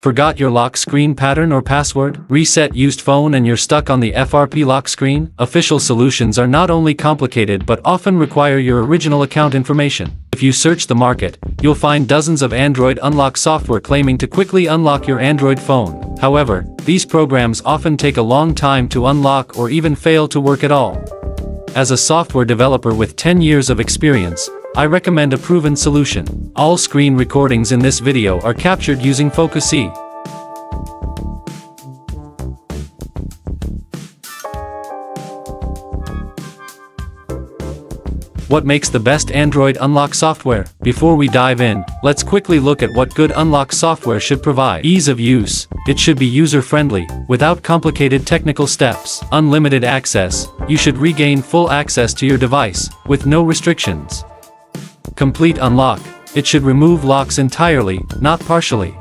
Forgot your lock screen pattern or password? Reset used phone and you're stuck on the FRP lock screen? Official solutions are not only complicated but often require your original account information. If you search the market, you'll find dozens of Android unlock software claiming to quickly unlock your Android phone. However, these programs often take a long time to unlock or even fail to work at all. As a software developer with 10 years of experience, I recommend a proven solution. All screen recordings in this video are captured using Focusee. What makes the best Android unlock software? Before we dive in, let's quickly look at what good unlock software should provide. Ease of use. It should be user-friendly, without complicated technical steps. Unlimited access. You should regain full access to your device, with no restrictions. Complete unlock. It should remove locks entirely, not partially.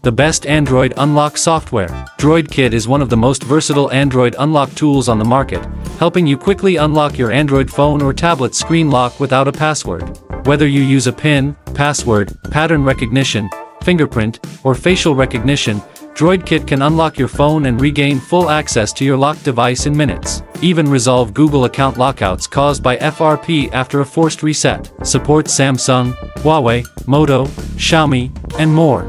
The best Android unlock software. DroidKit is one of the most versatile Android unlock tools on the market, helping you quickly unlock your Android phone or tablet screen lock without a password. Whether you use a PIN, password, pattern recognition, fingerprint, or facial recognition, DroidKit can unlock your phone and regain full access to your locked device in minutes. Even resolve Google account lockouts caused by FRP after a forced reset. Supports Samsung, Huawei, Moto, Xiaomi, and more.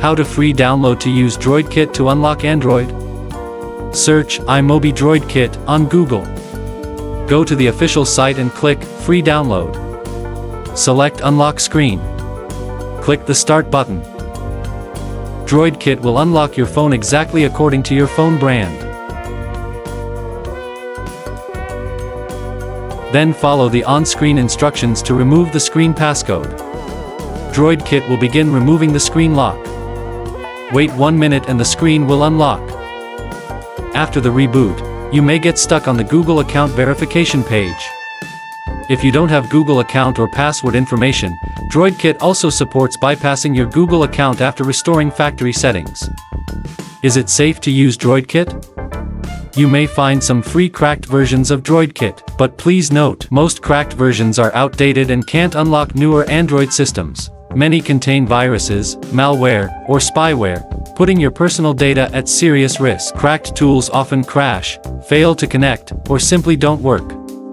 How to free download to use DroidKit to unlock Android? Search iMobie DroidKit on Google. Go to the official site and click Free Download. Select Unlock Screen. Click the Start button. DroidKit will unlock your phone exactly according to your phone brand. Then follow the on-screen instructions to remove the screen passcode. DroidKit will begin removing the screen lock. Wait 1 minute and the screen will unlock. After the reboot, you may get stuck on the Google account verification page. If you don't have Google account or password information, DroidKit also supports bypassing your Google account after restoring factory settings. Is it safe to use DroidKit? You may find some free cracked versions of DroidKit, but please note, most cracked versions are outdated and can't unlock newer Android systems. Many contain viruses, malware, or spyware, putting your personal data at serious risk. Cracked tools often crash, fail to connect, or simply don't work.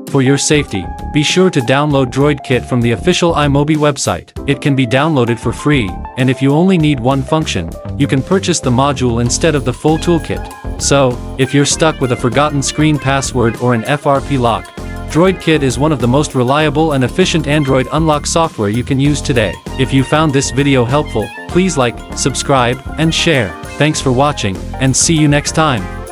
For your safety, be sure to download DroidKit from the official iMobie website. It can be downloaded for free, and if you only need one function, you can purchase the module instead of the full toolkit. So, if you're stuck with a forgotten screen password or an FRP lock, DroidKit is one of the most reliable and efficient Android unlock software you can use today. If you found this video helpful, please like, subscribe, and share. Thanks for watching, and see you next time.